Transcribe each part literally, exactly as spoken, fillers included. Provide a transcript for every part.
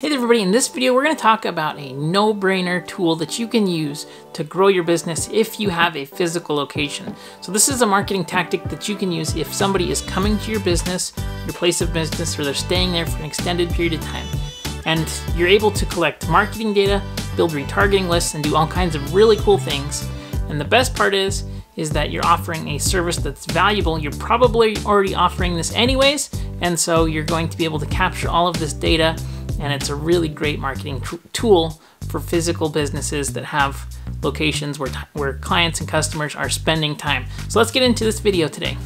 Hey everybody, in this video we're going to talk about a no-brainer tool that you can use to grow your business if you have a physical location. So this is a marketing tactic that you can use if somebody is coming to your business, your place of business, or they're staying there for an extended period of time. And you're able to collect marketing data, build retargeting lists, and do all kinds of really cool things. And the best part is, is that you're offering a service that's valuable. You're probably already offering this anyways, and so you're going to be able to capture all of this data. And it's a really great marketing tool for physical businesses that have locations where, where clients and customers are spending time. So let's get into this video today.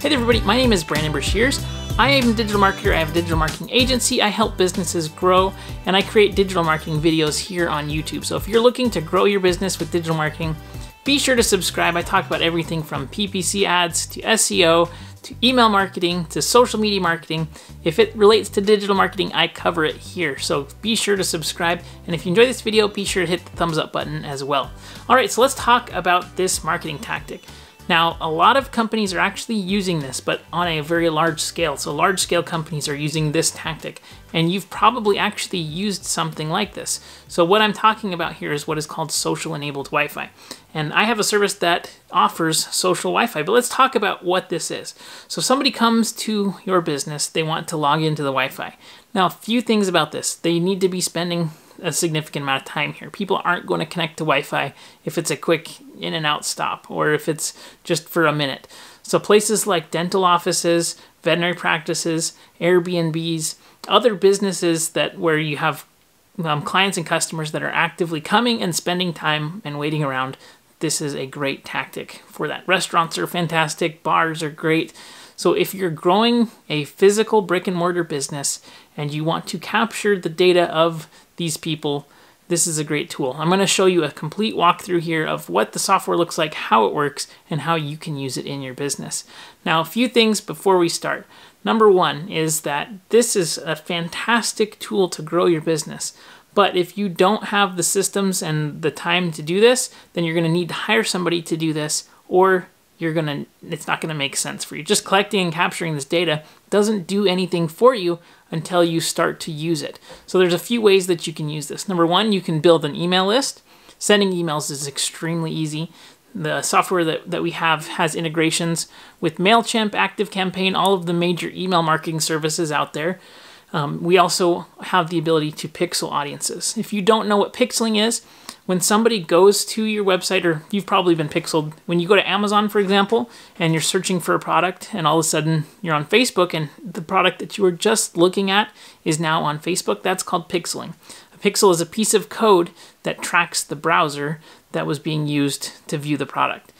Hey everybody, my name is Brandon Breshears. I am a digital marketer. I have a digital marketing agency. I help businesses grow, and I create digital marketing videos here on YouTube. So if you're looking to grow your business with digital marketing, be sure to subscribe. I talk about everything from P P C ads to S E O to email marketing to social media marketing. If it relates to digital marketing, I cover it here. So be sure to subscribe. And if you enjoy this video, be sure to hit the thumbs up button as well. All right, so let's talk about this marketing tactic. Now, a lot of companies are actually using this, but on a very large scale. So large scale companies are using this tactic, and you've probably actually used something like this. So what I'm talking about here is what is called social enabled Wi-Fi. And I have a service that offers social Wi-Fi, but let's talk about what this is. So somebody comes to your business, they want to log into the Wi-Fi. Now, a few things about this. They need to be spending a significant amount of time here. People aren't going to connect to Wi-Fi if it's a quick in and out stop or if it's just for a minute. So places like dental offices, veterinary practices, Airbnbs, other businesses that where you have um, clients and customers that are actively coming and spending time and waiting around, this is a great tactic for that. Restaurants are fantastic, bars are great. So if you're growing a physical brick and mortar business and you want to capture the data of these people, this is a great tool. I'm going to show you a complete walkthrough here of what the software looks like, how it works, and how you can use it in your business. Now, a few things before we start. Number one is that this is a fantastic tool to grow your business. But if you don't have the systems and the time to do this, then you're going to need to hire somebody to do this, or you're gonna, it's not gonna make sense for you. Just collecting and capturing this data doesn't do anything for you until you start to use it. So there's a few ways that you can use this. Number one, you can build an email list. Sending emails is extremely easy. The software that, that we have has integrations with MailChimp, ActiveCampaign, all of the major email marketing services out there. Um, we also have the ability to pixel audiences. If you don't know what pixeling is, when somebody goes to your website, or you've probably been pixeled, when you go to Amazon, for example, and you're searching for a product, and all of a sudden you're on Facebook, and the product that you were just looking at is now on Facebook, that's called pixeling. A pixel is a piece of code that tracks the browser that was being used to view the product.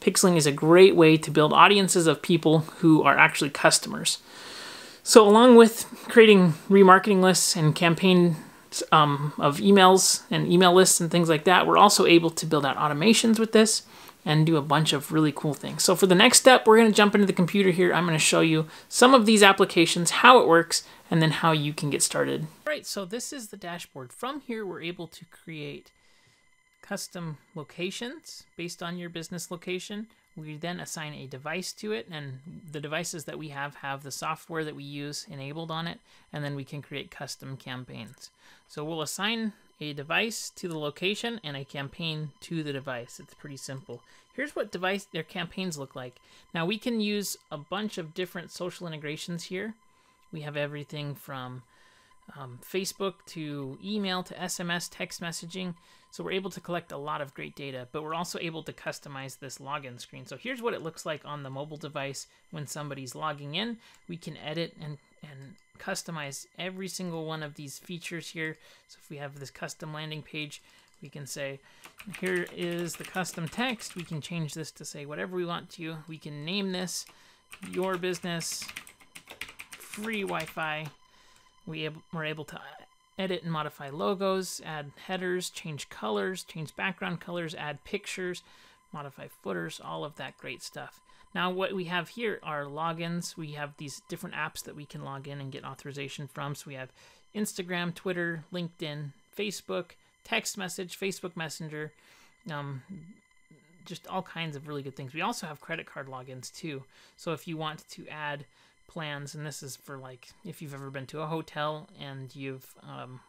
Pixeling is a great way to build audiences of people who are actually customers. So along with creating remarketing lists and campaign Um, of emails and email lists and things like that, we're also able to build out automations with this and do a bunch of really cool things. So for the next step, we're going to jump into the computer here. I'm going to show you some of these applications, how it works, and then how you can get started. All right, so this is the dashboard. From here, we're able to create custom locations based on your business location. We then assign a device to it, and the devices that we have have the software that we use enabled on it, and then we can create custom campaigns. So we'll assign a device to the location and a campaign to the device. It's pretty simple. Here's what device their campaigns look like. Now we can use a bunch of different social integrations here. We have everything from Um, Facebook to email to S M S, text messaging. So we're able to collect a lot of great data, but we're also able to customize this login screen. So here's what it looks like on the mobile device when somebody's logging in. We can edit and, and customize every single one of these features here. So if we have this custom landing page, we can say, here is the custom text. We can change this to say whatever we want to. We can name this your business, free Wi-Fi. We were able to edit and modify logos, add headers, change colors, change background colors, add pictures, modify footers, all of that great stuff. Now what we have here are logins. We have these different apps that we can log in and get authorization from. So we have Instagram, Twitter, LinkedIn, Facebook, text message, Facebook Messenger, um, just all kinds of really good things. We also have credit card logins too. So if you want to add plans, and this is for like if you've ever been to a hotel and you've um,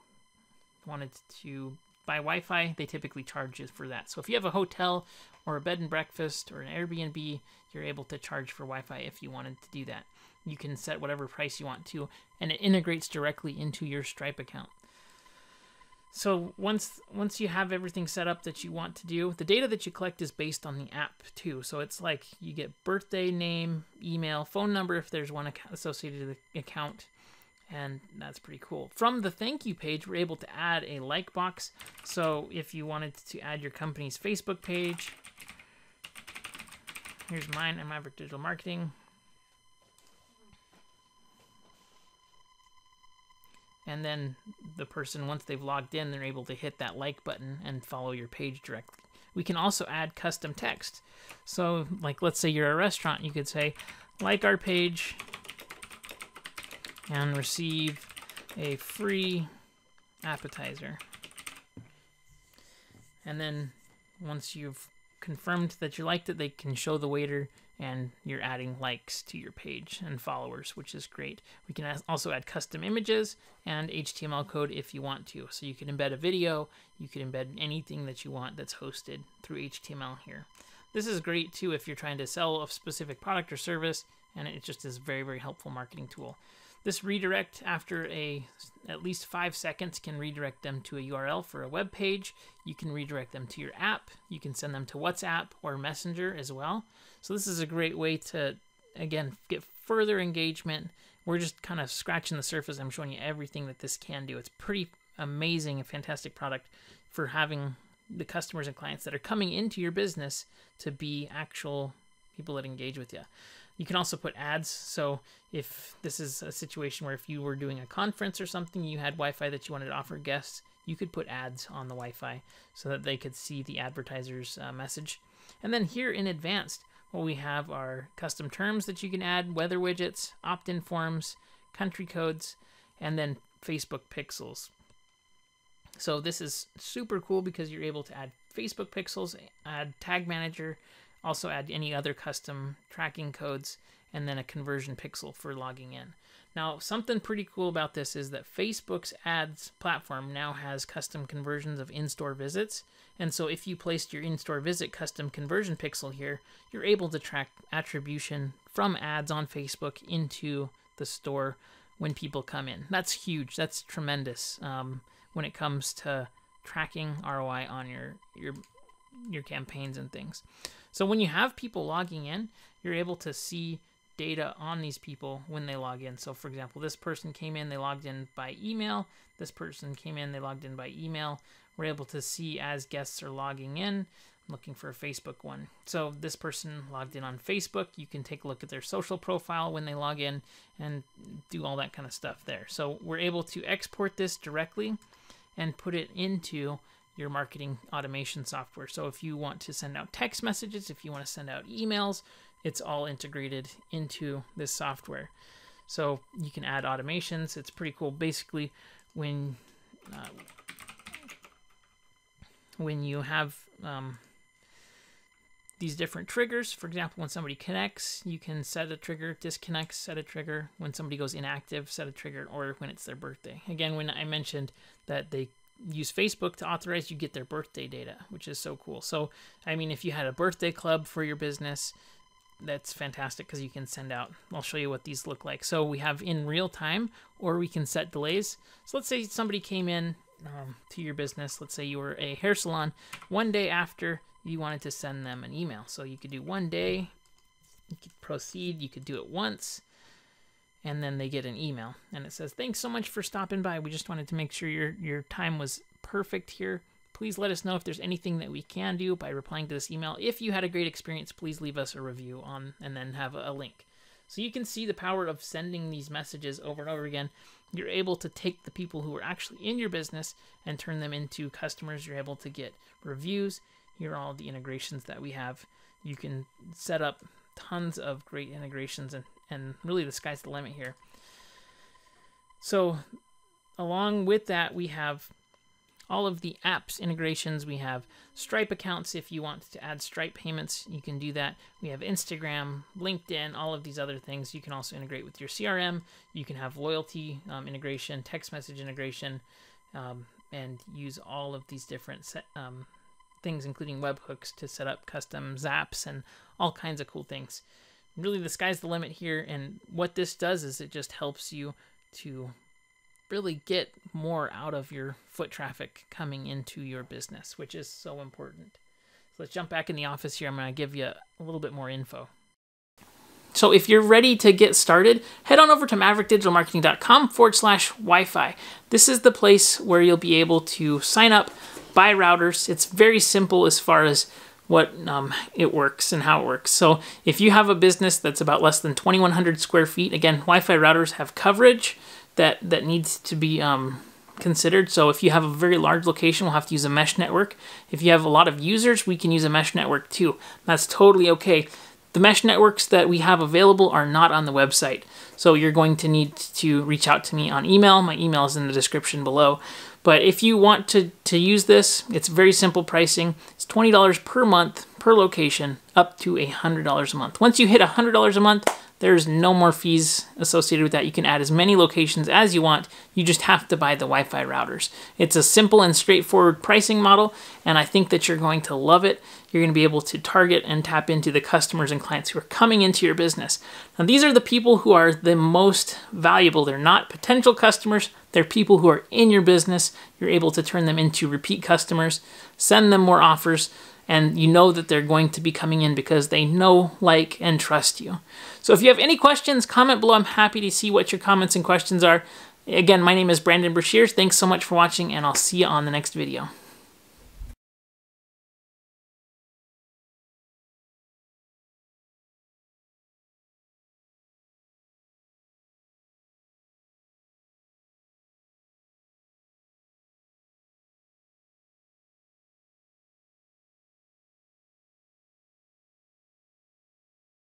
wanted to buy Wi-Fi, they typically charge you for that. So if you have a hotel or a bed and breakfast or an Airbnb, you're able to charge for Wi-Fi if you wanted to do that. You can set whatever price you want to, and it integrates directly into your Stripe account. So once once you have everything set up that you want to do, the data that you collect is based on the app too. So it's like you get birthday, name, email, phone number if there's one associated to the account, and that's pretty cool. From the thank you page, we're able to add a like box. So if you wanted to add your company's Facebook page, here's mine, I'm Maverick Digital Marketing. And then the person, once they've logged in, they're able to hit that like button and follow your page directly. We can also add custom text. So like, let's say you're a restaurant, you could say, like our page and receive a free appetizer. And then once you've confirmed that you liked it, they can show the waiter, and you're adding likes to your page and followers, which is great. We can also add custom images and H T M L code if you want to. So you can embed a video, you can embed anything that you want that's hosted through H T M L here. This is great too if you're trying to sell a specific product or service, and it just is a very, very helpful marketing tool. This redirect after a at least five seconds can redirect them to a U R L for a web page. You can redirect them to your app. You can send them to WhatsApp or Messenger as well. So this is a great way to, again, get further engagement. We're just kind of scratching the surface. I'm showing you everything that this can do. It's pretty amazing, a fantastic product for having the customers and clients that are coming into your business to be actual people that engage with you. You can also put ads. So if this is a situation where if you were doing a conference or something, you had Wi-Fi that you wanted to offer guests, you could put ads on the Wi-Fi so that they could see the advertiser's uh, message. And then here in advanced, what we have are custom terms that you can add, weather widgets, opt-in forms, country codes, and then Facebook pixels. So this is super cool because you're able to add Facebook pixels, add tag manager, also add any other custom tracking codes, and then a conversion pixel for logging in. Now, something pretty cool about this is that Facebook's ads platform now has custom conversions of in-store visits. And so if you placed your in-store visit custom conversion pixel here, you're able to track attribution from ads on Facebook into the store when people come in. That's huge. That's tremendous um, when it comes to tracking R O I on your, your, your campaigns and things. So when you have people logging in, you're able to see data on these people when they log in. So for example, this person came in, they logged in by email. This person came in, they logged in by email. We're able to see as guests are logging in. I'm looking for a Facebook one. So this person logged in on Facebook. You can take a look at their social profile when they log in and do all that kind of stuff there. So we're able to export this directly and put it into your marketing automation software. So if you want to send out text messages, if you want to send out emails, it's all integrated into this software. So you can add automations. It's pretty cool. Basically, when uh, when you have um, these different triggers, for example, when somebody connects, you can set a trigger, disconnects, set a trigger. When somebody goes inactive, set a trigger, or when it's their birthday. Again, when I mentioned that they use Facebook to authorize, you get their birthday data, which is so cool. So, I mean, if you had a birthday club for your business, that's fantastic because you can send out, I'll show you what these look like. So we have in real time, or we can set delays. So let's say somebody came in um, to your business. Let's say you were a hair salon. One day after, you wanted to send them an email. So you could do one day, you could proceed, you could do it once, and then they get an email and it says, thanks so much for stopping by. We just wanted to make sure your, your time was perfect here. Please let us know if there's anything that we can do by replying to this email. If you had a great experience, please leave us a review on, and then have a link. So you can see the power of sending these messages over and over again. You're able to take the people who are actually in your business and turn them into customers. You're able to get reviews. Here are all the integrations that we have. You can set up tons of great integrations, and And really the sky's the limit here. So along with that, we have all of the apps integrations. We have Stripe accounts. If you want to add Stripe payments, you can do that. We have Instagram, LinkedIn, all of these other things. You can also integrate with your C R M. You can have loyalty um, integration, text message integration, um, and use all of these different set, um, things, including webhooks, to set up custom apps and all kinds of cool things. Really, the sky's the limit here. And what this does is it just helps you to really get more out of your foot traffic coming into your business, which is so important. So let's jump back in the office here. I'm going to give you a little bit more info. So if you're ready to get started, head on over to maverick digital marketing dot com forward slash Wi-Fi. This is the place where you'll be able to sign up, buy routers. It's very simple as far as what um, it works and how it works. So if you have a business that's about less than twenty-one hundred square feet, again, Wi-Fi routers have coverage that, that needs to be um, considered. So if you have a very large location, we'll have to use a mesh network. If you have a lot of users, we can use a mesh network too. That's totally okay. The mesh networks that we have available are not on the website. So you're going to need to reach out to me on email. My email is in the description below. But if you want to, to use this, it's very simple pricing. It's twenty dollars per month, per location, up to one hundred dollars a month. Once you hit one hundred dollars a month, there's no more fees associated with that. You can add as many locations as you want. You just have to buy the Wi-Fi routers. It's a simple and straightforward pricing model, and I think that you're going to love it. You're going to be able to target and tap into the customers and clients who are coming into your business. Now, these are the people who are the most valuable. They're not potential customers. They're people who are in your business. You're able to turn them into repeat customers, send them more offers, and you know that they're going to be coming in because they know, like, and trust you. So if you have any questions, comment below. I'm happy to see what your comments and questions are. Again, my name is Brandon Breshears. Thanks so much for watching, and I'll see you on the next video.